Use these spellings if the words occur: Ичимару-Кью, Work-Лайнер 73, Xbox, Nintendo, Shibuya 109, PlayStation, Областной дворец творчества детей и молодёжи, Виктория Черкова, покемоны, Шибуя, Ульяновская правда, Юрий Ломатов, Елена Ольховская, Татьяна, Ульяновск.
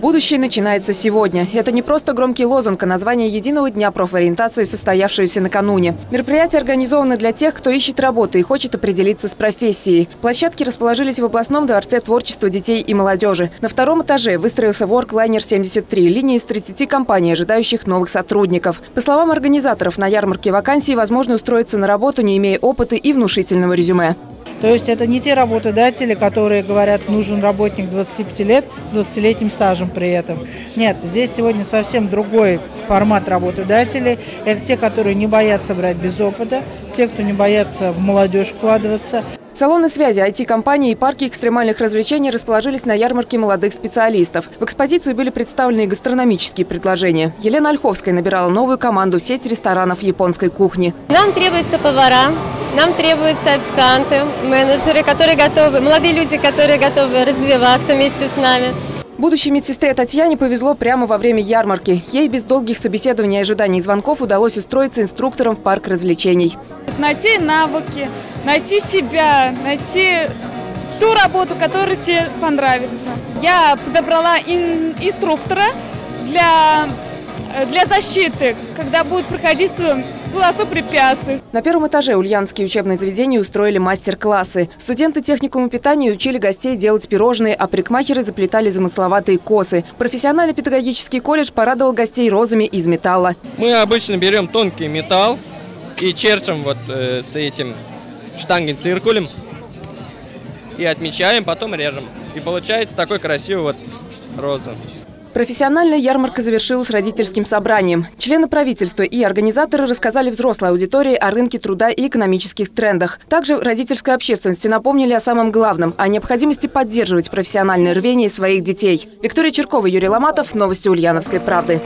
Будущее начинается сегодня. Это не просто громкий лозунг, а название единого дня профориентации, состоявшегося накануне. Мероприятия организованы для тех, кто ищет работу и хочет определиться с профессией. Площадки расположились в областном дворце творчества детей и молодежи. На втором этаже выстроился Work-Лайнер 73, линия из 30 компаний, ожидающих новых сотрудников. По словам организаторов, на ярмарке вакансий возможно устроиться на работу, не имея опыта и внушительного резюме. То есть это не те работодатели, которые говорят, нужен работник 25 лет с 20-летним стажем при этом. Нет, здесь сегодня совсем другой формат работодателей. Это те, которые не боятся брать без опыта, те, кто не боятся в молодежь вкладываться. Салоны связи, IT-компании и парки экстремальных развлечений расположились на ярмарке молодых специалистов. В экспозиции были представлены гастрономические предложения. Елена Ольховская набирала новую команду в сеть ресторанов японской кухни. Нам требуются повара, нам требуются официанты, менеджеры, которые готовы, молодые люди, которые готовы развиваться вместе с нами. Будущей медсестре Татьяне повезло прямо во время ярмарки. Ей без долгих собеседований и ожиданий звонков удалось устроиться инструктором в парк развлечений. Найти навыки, найти себя, найти ту работу, которая тебе понравится. Я подобрала инструктора для защиты, когда будут проходить полосу препятствий. На первом этаже ульяновские учебные заведения устроили мастер-классы. Студенты техникума питания учили гостей делать пирожные, а парикмахеры заплетали замысловатые косы. Профессиональный педагогический колледж порадовал гостей розами из металла. Мы обычно берем тонкий металл и черчим вот с этим штангенциркулем и отмечаем, потом режем. И получается такой красивый вот роза. Профессиональная ярмарка завершилась родительским собранием. Члены правительства и организаторы рассказали взрослой аудитории о рынке труда и экономических трендах. Также родительской общественности напомнили о самом главном – о необходимости поддерживать профессиональное рвение своих детей. Виктория Черкова, Юрий Ломатов. Новости Ульяновской правды.